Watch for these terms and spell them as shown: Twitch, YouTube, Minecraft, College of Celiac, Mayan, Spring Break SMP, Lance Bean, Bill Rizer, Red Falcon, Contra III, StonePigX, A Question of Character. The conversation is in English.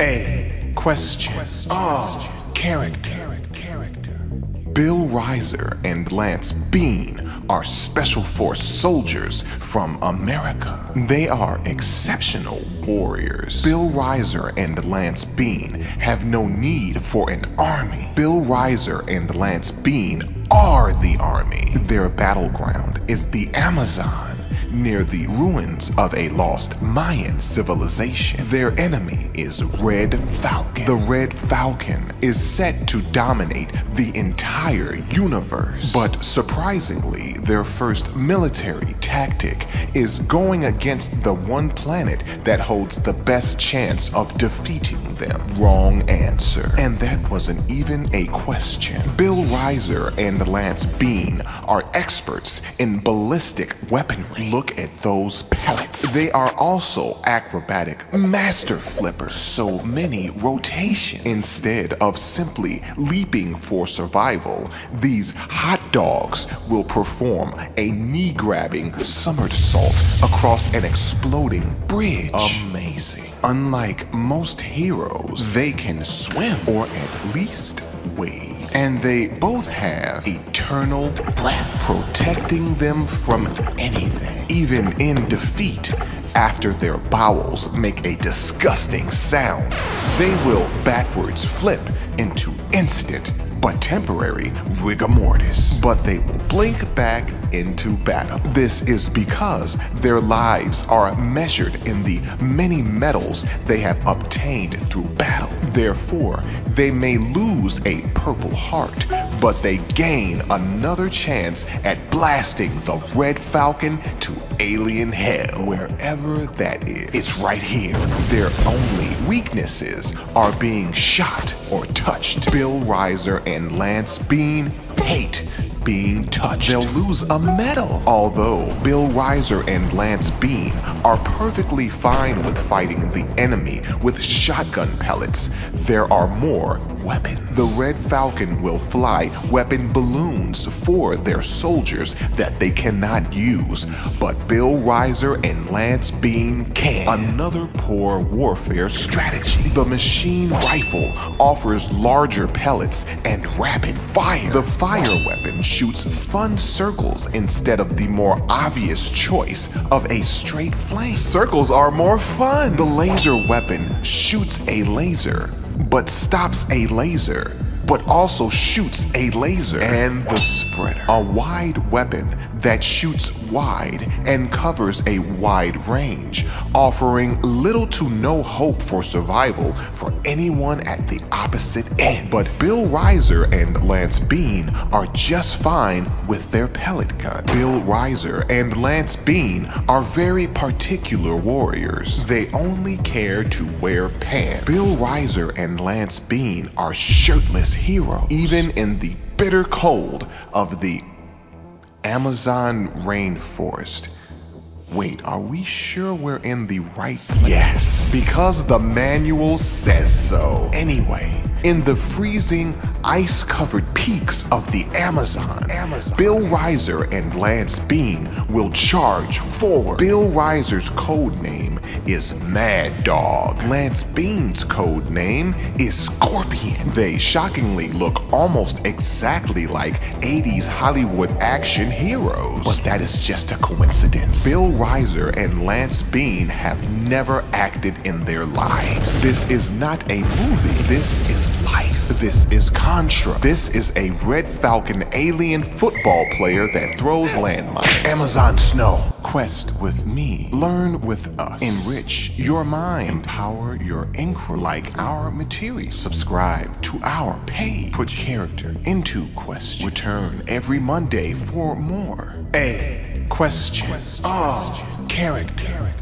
A question of character. Bill Rizer and Lance Bean are Special Force soldiers from America. They are exceptional warriors. Bill Rizer and Lance Bean have no need for an army. Bill Rizer and Lance Bean are the army. Their battleground is the Amazon, near the ruins of a lost Mayan civilization. Their enemy is Red Falcon. The Red Falcon is set to dominate the entire universe. But surprisingly, their first military tactic is going against the one planet that holds the best chance of defeating them. Wrong answer. And that wasn't even a question. Bill Rizer and Lance Bean are experts in ballistic weaponry. Look at those pellets. They are also acrobatic master flippers. So many rotations. Instead of simply leaping for survival, these hot dogs will perform a knee-grabbing somersault across an exploding bridge. Amazing. Unlike most heroes, they can swim, or at least wade. And they both have eternal breath, protecting them from anything. Even in defeat, after their bowels make a disgusting sound, they will backwards flip into instant but temporary rigor mortis. But they will blink back into battle. This is because their lives are measured in the many medals they have obtained through battle. Therefore, they may lose a purple heart, but they gain another chance at blasting the Red Falcon to alien hell, wherever that is. It's right here. Their only weaknesses are being shot or touched. Bill Rizer and Lance Bean hate being touched. They'll lose a medal. Although Bill Rizer and Lance Bean are perfectly fine with fighting the enemy with shotgun pellets, there are more weapons. The Red Falcon will fly weapon balloons for their soldiers that they cannot use, but Bill Rizer and Lance Bean can. Another poor warfare strategy. The machine rifle offers larger pellets and rapid fire. The fire weapon shoots fun circles instead of the more obvious choice of a straight flame. Circles are more fun. The laser weapon shoots a laser, but stops a laser, but also shoots a laser. And the spreader, a wide weapon that shoots wide and covers a wide range, offering little to no hope for survival for anyone at the opposite end. But Bill Rizer and Lance Bean are just fine with their pellet gun. Bill Rizer and Lance Bean are very particular warriors. They only care to wear pants. Bill Rizer and Lance Bean are shirtless heroes, even in the bitter cold of the Amazon rainforest. Wait, are we sure we're in the right place? Yes, because the manual says so. Anyway, in the freezing, ice-covered peaks of the Amazon, Bill Rizer and Lance Bean will charge forward. Bill Rizer's code name is Mad Dog. Lance Bean's code name is Scorpion. They shockingly look almost exactly like 80s Hollywood action heroes. But that is just a coincidence. Bill Rizer and Lance Bean have never acted in their lives. This is not a movie. This is life. This is Contra. This is a Red Falcon alien football player that throws landmines. Amazon snow. Quest with me. Learn with us. Enrich your mind. Empower your inquiry. Like our material. Subscribe to our page. Put character into question. Return every Monday for more. A question of character.